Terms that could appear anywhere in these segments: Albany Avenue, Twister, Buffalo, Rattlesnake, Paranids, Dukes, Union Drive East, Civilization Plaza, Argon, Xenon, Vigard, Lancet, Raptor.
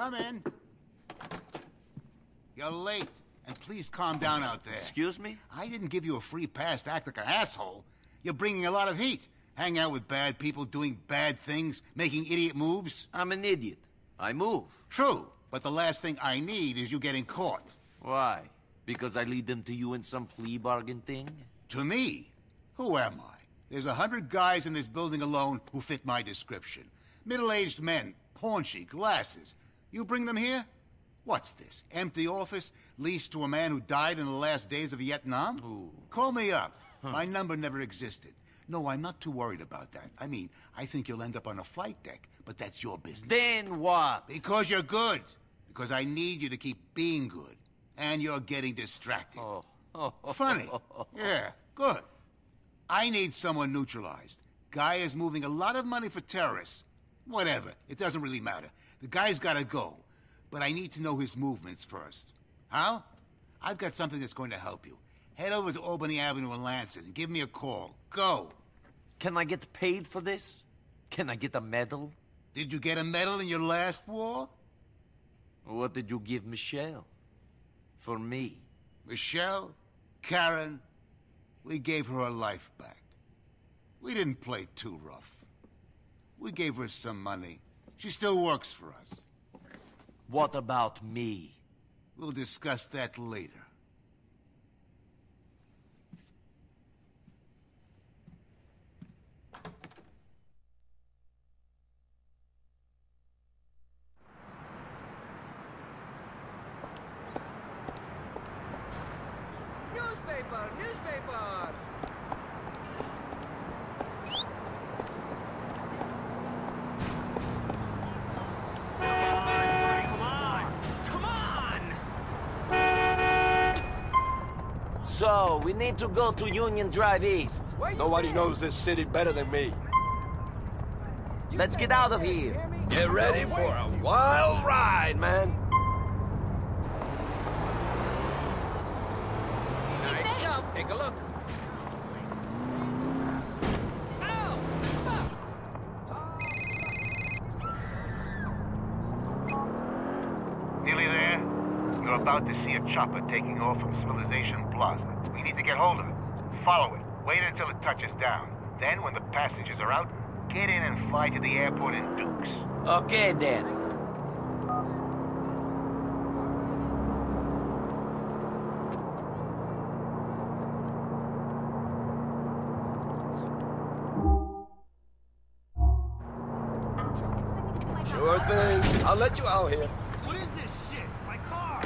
Come in. You're late. And please calm down out there. Excuse me? I didn't give you a free pass to act like an asshole. You're bringing a lot of heat. Hang out with bad people, doing bad things, making idiot moves. I'm an idiot. I move. True. But the last thing I need is you getting caught. Why? Because I lead them to you in some plea bargain thing? To me? Who am I? There's 100 guys in this building alone who fit my description. Middle-aged men, paunchy, glasses. You bring them here? What's this? Empty office? Leased to a man who died in the last days of Vietnam? Ooh. Call me up. My number never existed. No, I'm not too worried about that. I mean, I think you'll end up on a flight deck, but that's your business. Then what? Because you're good. Because I need you to keep being good. And you're getting distracted. Oh. Funny. Yeah, good. I need someone neutralized. Guy is moving a lot of money for terrorists. Whatever. It doesn't really matter. The guy's gotta go. But I need to know his movements first. How? I've got something that's going to help you. Head over to Albany Avenue and Lancet and give me a call. Go! Can I get paid for this? Can I get a medal? Did you get a medal in your last war? What did you give Michelle? For me? Michelle? Karen? We gave her her life back. We didn't play too rough. We gave her some money. She still works for us. What about me? We'll discuss that later. Newspaper! Newspaper! So, we need to go to Union Drive East. Nobody knows this city better than me. Let's get out of here. Get ready for a wild ride, man. Nice stuff. Take a look. Nearly there? You're about to see a chopper taking off from Civilization Plaza. We need to get hold of it. Follow it. Wait until it touches down. Then, when the passengers are out, get in and fly to the airport in Dukes. Okay, then. Sure thing. I'll let you out here. What is this shit? My car!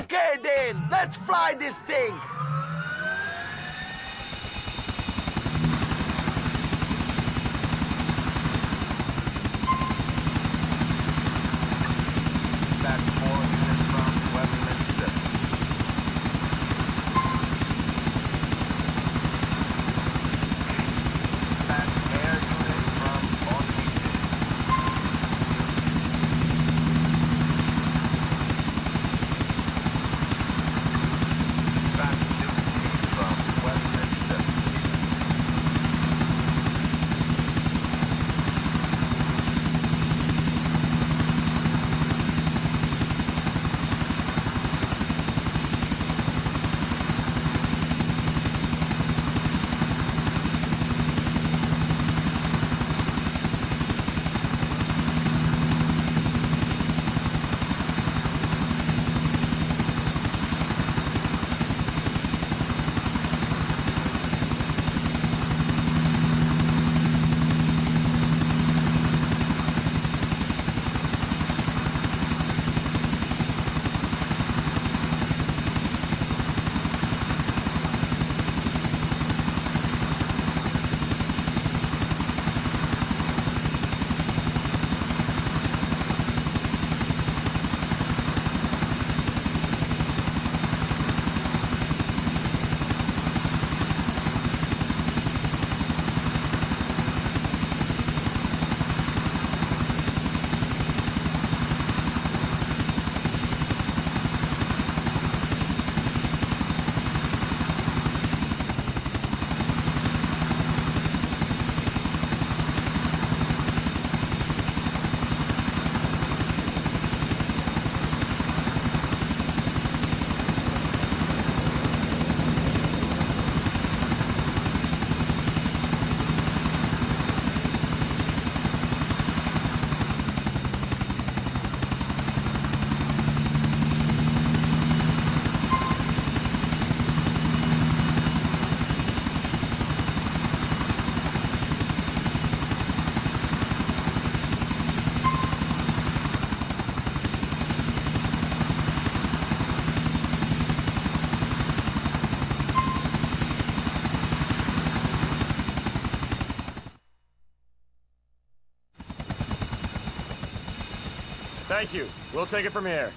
Okay then, let's fly this thing! Thank you. We'll take it from here.